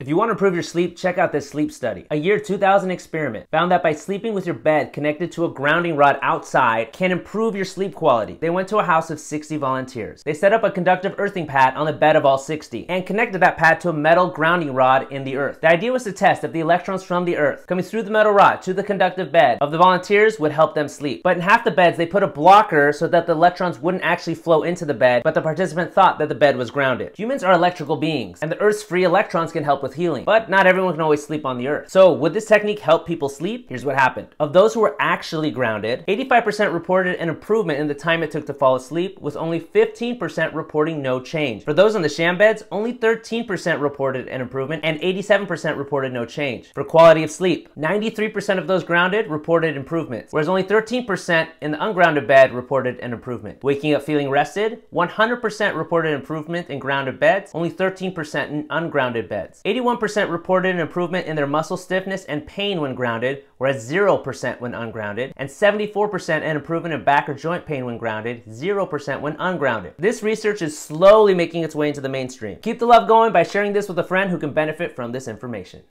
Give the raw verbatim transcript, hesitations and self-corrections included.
If you want to improve your sleep, check out this sleep study. A year two thousand experiment found that by sleeping with your bed connected to a grounding rod outside can improve your sleep quality. They went to a house of sixty volunteers. They set up a conductive earthing pad on the bed of all sixty and connected that pad to a metal grounding rod in the earth. The idea was to test if the electrons from the earth coming through the metal rod to the conductive bed of the volunteers would help them sleep. But in half the beds, they put a blocker so that the electrons wouldn't actually flow into the bed, but the participant thought that the bed was grounded. Humans are electrical beings, and the earth's free electrons can help with healing, but not everyone can always sleep on the earth. So would this technique help people sleep? Here's what happened. Of those who were actually grounded, eighty-five percent reported an improvement in the time it took to fall asleep, with only fifteen percent reporting no change. For those on the sham beds, only thirteen percent reported an improvement and eighty-seven percent reported no change. For quality of sleep, ninety-three percent of those grounded reported improvements, whereas only thirteen percent in the ungrounded bed reported an improvement. Waking up feeling rested, one hundred percent reported improvement in grounded beds, only thirteen percent in ungrounded beds. eighty-one percent reported an improvement in their muscle stiffness and pain when grounded, whereas zero percent when ungrounded, and seventy-four percent an improvement in back or joint pain when grounded, zero percent when ungrounded. This research is slowly making its way into the mainstream. Keep the love going by sharing this with a friend who can benefit from this information.